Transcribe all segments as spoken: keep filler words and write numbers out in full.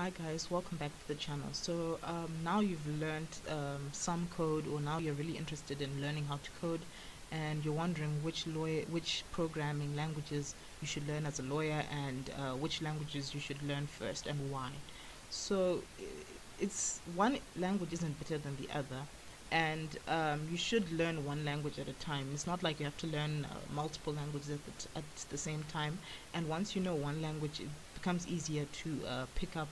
Hi guys, welcome back to the channel. So um, now you've learned um, some code, or now you're really interested in learning how to code, and you're wondering which lawyer, which programming languages you should learn as a lawyer, and uh, which languages you should learn first and why. So it's one language isn't better than the other, and um, you should learn one language at a time. It's not like you have to learn uh, multiple languages at the, t at the same time. And once you know one language, it becomes easier to uh, pick up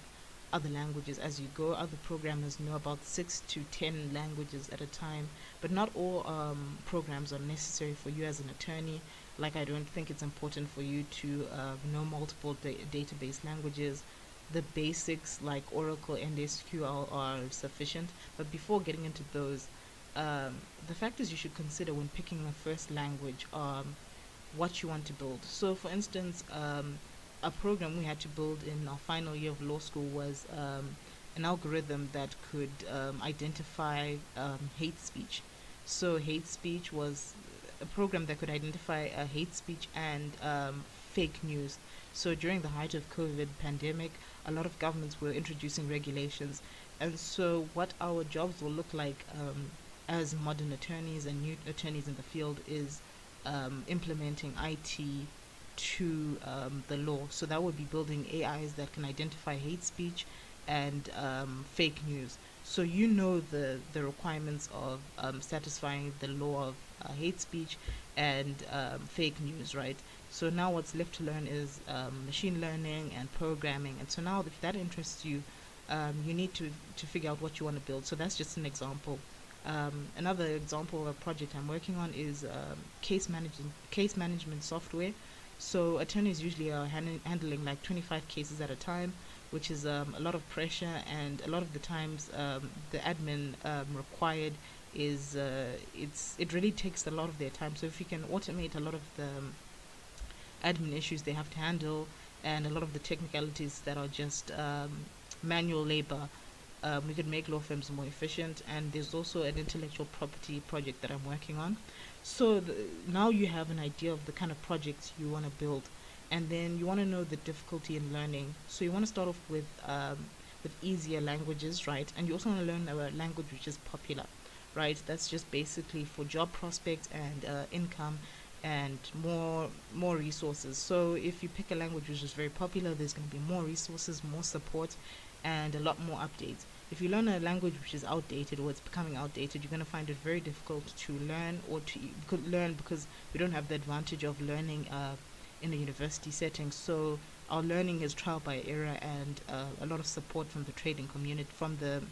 other languages as you go. Other programmers know about six to ten languages at a time, but not all um, programs are necessary for you as an attorney. Like, I don't think it's important for you to uh, know multiple da database languages. The basics like Oracle and S Q L are sufficient, but before getting into those, um, the factors you should consider when picking the first language are um, what you want to build. So for instance, um, a program we had to build in our final year of law school was um, an algorithm that could um, identify um, hate speech. So hate speech was a program that could identify uh, hate speech and um, fake news. So during the height of COVID pandemic, a lot of governments were introducing regulations, and so what our jobs will look like um, as modern attorneys and new attorneys in the field is um, implementing I T to um, the law. So that would be building A Is that can identify hate speech and um, fake news. So you know the the requirements of um, satisfying the law of uh, hate speech and um, fake news, right? So now what's left to learn is um, machine learning and programming. And so now if that interests you, um, you need to to figure out what you want to build. So that's just an example. Um, another example of a project I'm working on is um, case management case management software. So attorneys usually are hand handling like twenty-five cases at a time, which is um, a lot of pressure, and a lot of the times um, the admin um, required is uh, it's it really takes a lot of their time. So if you can automate a lot of the um, admin issues they have to handle, and a lot of the technicalities that are just um, manual labor, um, we could make law firms more efficient. And there's also an intellectual property project that I'm working on. So the, now you have an idea of the kind of projects you want to build, and then you want to know the difficulty in learning. So you want to start off with um, with easier languages, right? And you also want to learn a language which is popular, right? That's just basically for job prospects and uh, income and more more resources. So if you pick a language which is very popular, there's going to be more resources, more support, and a lot more updates. If you learn a language which is outdated, or it's becoming outdated, you're going to find it very difficult to learn, or to could learn, because we don't have the advantage of learning uh, in a university setting. So our learning is trial by error, and uh, a lot of support from the trading community, from the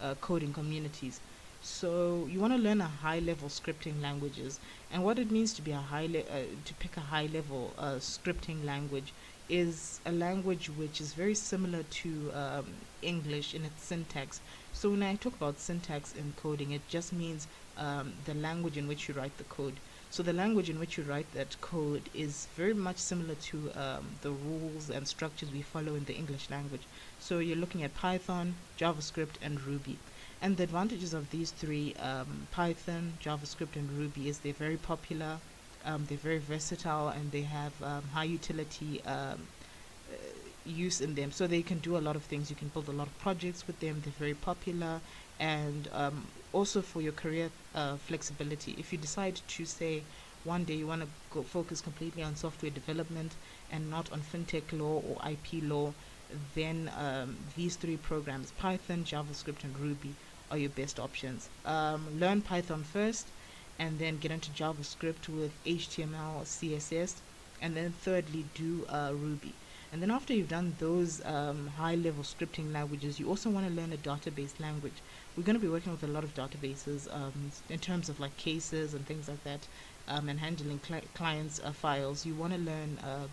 uh, coding communities. So you want to learn a high-level scripting languages, and what it means to be a high le uh, to pick a high-level uh, scripting language is a language which is very similar to um, English in its syntax. So when I talk about syntax in coding, it just means um, the language in which you write the code. So the language in which you write that code is very much similar to um, the rules and structures we follow in the English language. So you're looking at Python, JavaScript, and Ruby. And the advantages of these three, um, Python, JavaScript, and Ruby, is they're very popular. Um, they're very versatile, and they have um, high utility um, uh, use in them. So they can do a lot of things. You can build a lot of projects with them. They're very popular, and um, also for your career uh, flexibility. If you decide to say one day you want to go focus completely on software development and not on fintech law or I P law, then um, these three programs, Python, JavaScript, and Ruby, are your best options. Um, learn Python first, and then get into JavaScript with H T M L, C S S, and then thirdly do uh, Ruby. And then after you've done those um, high-level scripting languages, you also want to learn a database language. We're going to be working with a lot of databases um, in terms of like cases and things like that, um, and handling cli clients' uh, files. You want to learn uh,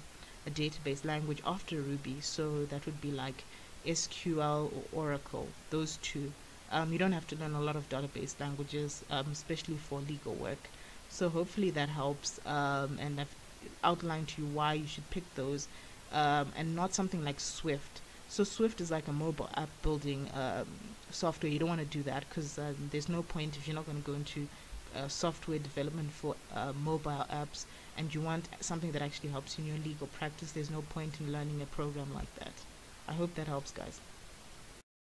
a database language after Ruby, so that would be like S Q L or Oracle, those two. Um, you don't have to learn a lot of database languages, um, especially for legal work. So hopefully that helps, um, and I've outlined to you why you should pick those, um, and not something like Swift. So Swift is like a mobile app building um, software. You don't want to do that, because um, there's no point if you're not going to go into uh, software development for uh, mobile apps, and you want something that actually helps in your legal practice. There's no point in learning a program like that. I hope that helps, guys.